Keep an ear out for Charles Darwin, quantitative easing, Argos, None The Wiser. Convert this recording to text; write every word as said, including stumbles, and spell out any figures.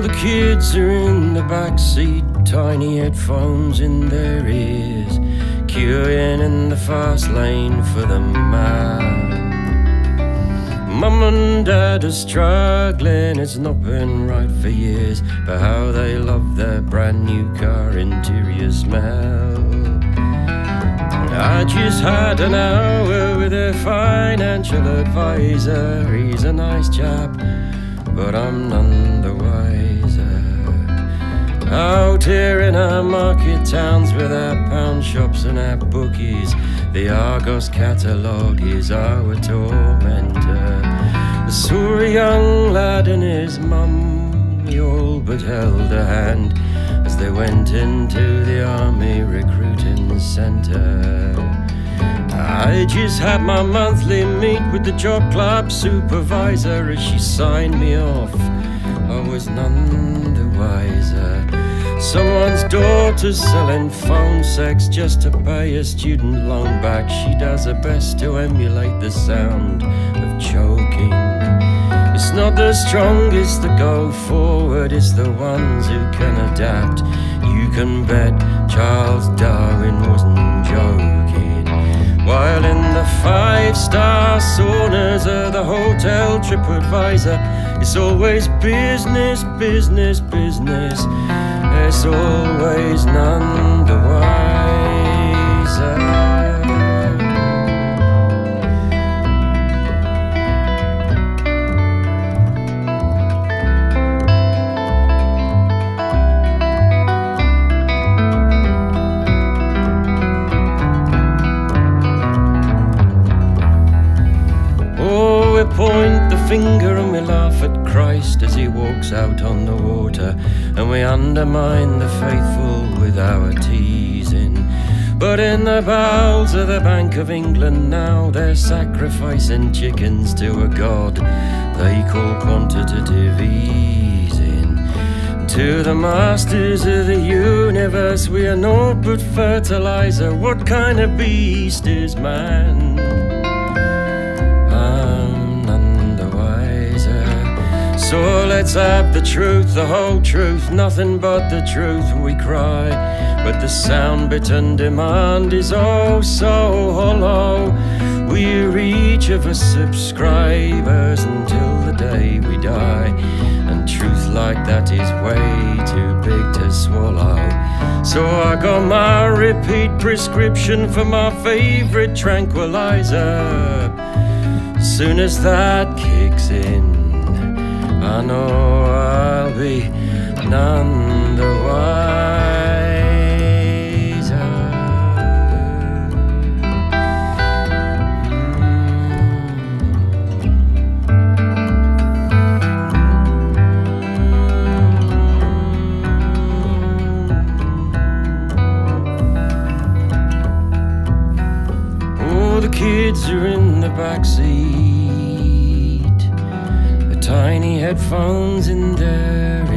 All the kids are in the backseat, tiny headphones in their ears, queuing in the fast lane for the mile. Mum and Dad are struggling, it's not been right for years, but how they love their brand new car interior smell. I just had an hour with a financial advisor, he's a nice chap, but I'm none the wiser. Out here in our market towns with our pound shops and our bookies, the Argos catalogue is our tormentor. I saw a young lad and his mum, he all but held a hand as they went into the army recruiting centre. I just had my monthly meet with the job club supervisor as she signed me off. I was none the wiser. Someone's daughter's selling phone sex just to pay a student loan back. She does her best to emulate the sound of choking. It's not the strongest that go forward, it's the ones who can adapt. You can bet Charles Darwin wasn't joking. While in the five-star saunas of the hotel TripAdvisor, it's always business, business, business. It's always none the wiser. Point the finger and we laugh at Christ as he walks out on the water, and we undermine the faithful with our teasing. But in the bowels of the Bank of England now, they're sacrificing chickens to a god they call quantitative easing. To the masters of the universe, we are naught but fertilizer. What kind of beast is man? So let's have the truth, the whole truth, nothing but the truth, we cry. But the sound-bitten demand is oh so hollow. We reach for subscribers until the day we die, and truth like that is way too big to swallow. So I got my repeat prescription for my favorite tranquilizer. Soon as that kicks in, I know I'll be none the wiser. Oh, the kids are in the backseat, tiny headphones in their